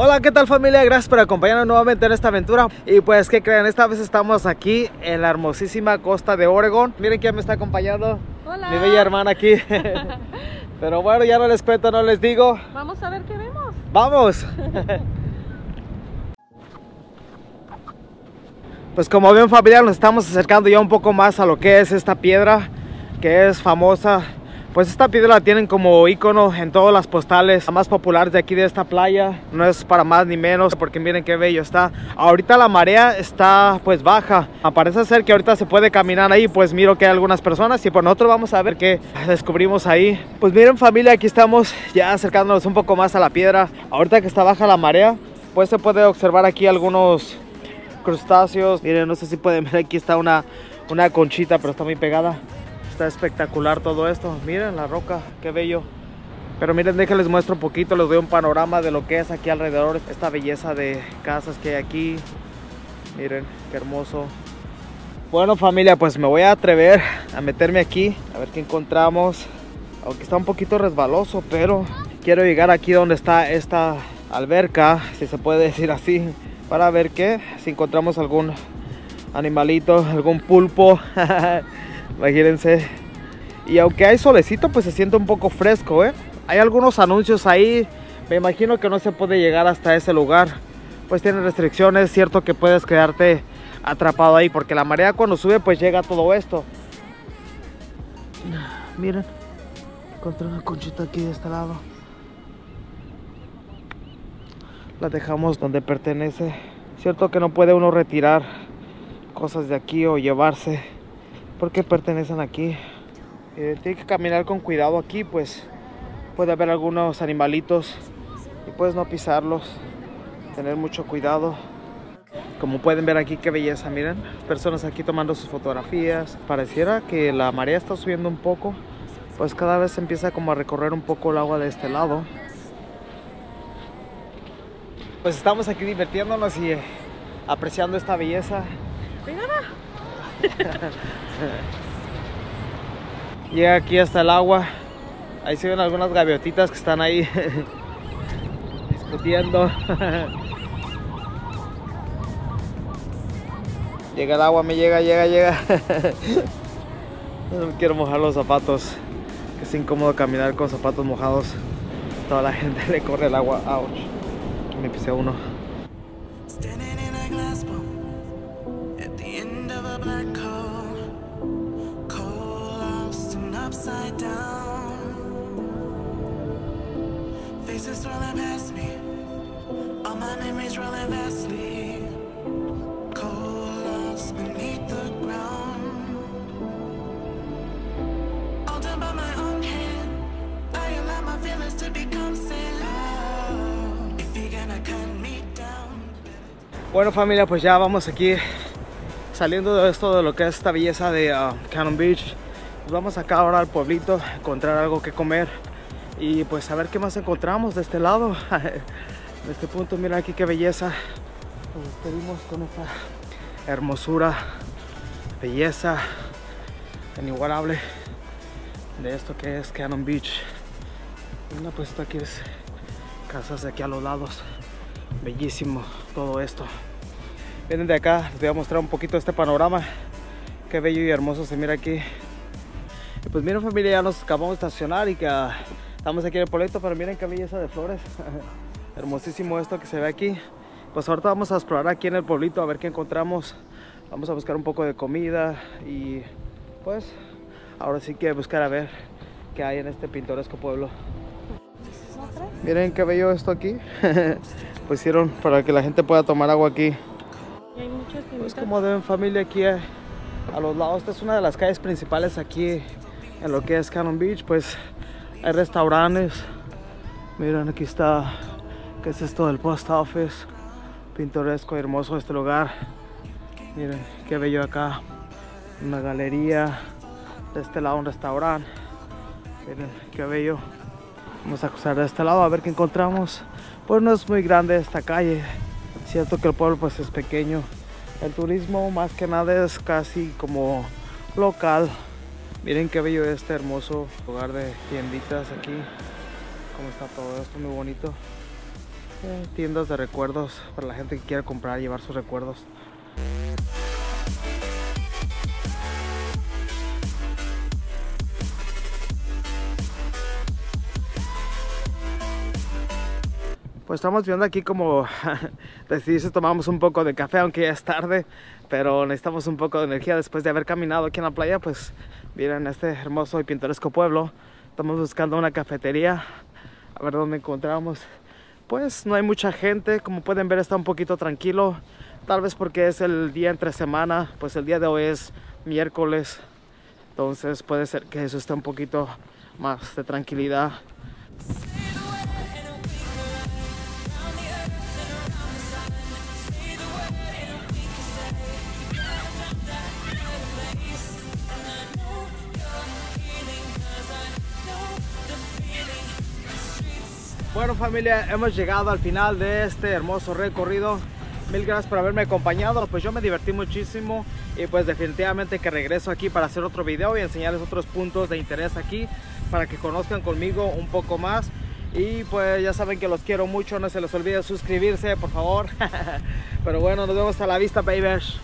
Hola, ¿qué tal familia? Gracias por acompañarnos nuevamente en esta aventura. Y pues, ¿qué creen? Esta vez estamos aquí en la hermosísima costa de Oregon. Miren quién me está acompañando. Hola. Mi bella hermana aquí. Pero bueno, ya no les cuento, no les digo. Vamos a ver qué vemos. ¡Vamos! Pues como ven familia, nos estamos acercando ya un poco más a lo que es esta piedra, que es famosa. Pues esta piedra la tienen como icono en todas las postales más populares de aquí de esta playa. No es para más ni menos, porque miren qué bello está. Ahorita la marea está pues baja. Parece ser que ahorita se puede caminar ahí. Pues miro que hay algunas personas y pues nosotros vamos a ver qué descubrimos ahí. Pues miren familia, aquí estamos ya acercándonos un poco más a la piedra. Ahorita que está baja la marea, pues se puede observar aquí algunos crustáceos. Miren, no sé si pueden ver, aquí está una conchita, pero está muy pegada. Está espectacular todo esto, miren la roca, qué bello. Pero miren, déjenles muestro un poquito, les doy un panorama de lo que es aquí alrededor, esta belleza de casas que hay aquí. Miren, qué hermoso. Bueno familia, pues me voy a atrever a meterme aquí, a ver qué encontramos. Aunque está un poquito resbaloso, pero quiero llegar aquí donde está esta alberca, si se puede decir así, para ver qué, si encontramos algún animalito, algún pulpo. Imagínense. Y aunque hay solecito, pues se siente un poco fresco, ¿eh? Hay algunos anuncios ahí. Me imagino que no se puede llegar hasta ese lugar, pues tiene restricciones. Es cierto que puedes quedarte atrapado ahí, porque la marea cuando sube pues llega todo esto. Miren, encontré una conchita aquí de este lado. La dejamos donde pertenece. Cierto que no puede uno retirar cosas de aquí o llevarse, porque pertenecen aquí. Tiene que caminar con cuidado aquí, pues puede haber algunos animalitos y puedes no pisarlos, tener mucho cuidado. Como pueden ver aquí, qué belleza, miren, personas aquí tomando sus fotografías. Pareciera que la marea está subiendo un poco, pues cada vez empieza como a recorrer un poco el agua de este lado. Pues estamos aquí divirtiéndonos y apreciando esta belleza. Llega aquí hasta el agua. Ahí se ven algunas gaviotitas que están ahí discutiendo. Llega el agua, me llega. No quiero mojar los zapatos, que es incómodo caminar con zapatos mojados. Toda la gente le corre el agua. Ouch. Me pisé uno. Bueno familia, pues ya vamos aquí saliendo de esto, de lo que es esta belleza de Cannon Beach. Vamos acá ahora al pueblito a encontrar algo que comer y pues a ver qué más encontramos de este lado, de este punto. Mira aquí qué belleza. Nos despedimos con esta hermosura, belleza inigualable de esto que es Cannon Beach. Bueno, pues esto aquí es casas de aquí a los lados. Bellísimo todo esto. Vienen de acá, les voy a mostrar un poquito este panorama. Qué bello y hermoso se mira aquí. Pues miren familia, ya nos acabamos de estacionar y que estamos aquí en el pueblito, pero miren qué belleza de flores. Hermosísimo esto que se ve aquí. Pues ahorita vamos a explorar aquí en el pueblito a ver qué encontramos. Vamos a buscar un poco de comida y pues ahora sí que buscar a ver qué hay en este pintoresco pueblo. Miren qué bello esto aquí. Pusieron para que la gente pueda tomar agua aquí. Y hay muchas pimitas. Pues como ven familia, aquí a los lados, esta es una de las calles principales aquí en lo que es Cannon Beach. Pues hay restaurantes. Miren, aquí está, ¿qué es esto del post office? Pintoresco y hermoso este lugar. Miren, qué bello acá. Una galería. De este lado un restaurante. Miren, qué bello. Vamos a cruzar de este lado a ver qué encontramos. Pues no es muy grande esta calle. Es cierto que el pueblo pues es pequeño. El turismo más que nada es casi como local. Miren qué bello este hermoso lugar de tienditas aquí. Cómo está todo esto, muy bonito. tiendas de recuerdos para la gente que quiera comprar y llevar sus recuerdos. Pues estamos viendo aquí como decidirse, tomamos un poco de café, aunque ya es tarde, pero necesitamos un poco de energía después de haber caminado aquí en la playa. Pues miren este hermoso y pintoresco pueblo. Estamos buscando una cafetería, a ver dónde encontramos. Pues no hay mucha gente, como pueden ver está un poquito tranquilo, tal vez porque es el día entre semana, pues el día de hoy es miércoles, entonces puede ser que eso esté un poquito más de tranquilidad. Bueno familia, hemos llegado al final de este hermoso recorrido. Mil gracias por haberme acompañado, pues yo me divertí muchísimo y pues definitivamente que regreso aquí para hacer otro video y enseñarles otros puntos de interés aquí para que conozcan conmigo un poco más. Y pues ya saben que los quiero mucho, no se les olvide suscribirse por favor. Pero bueno, nos vemos a la vista, babies.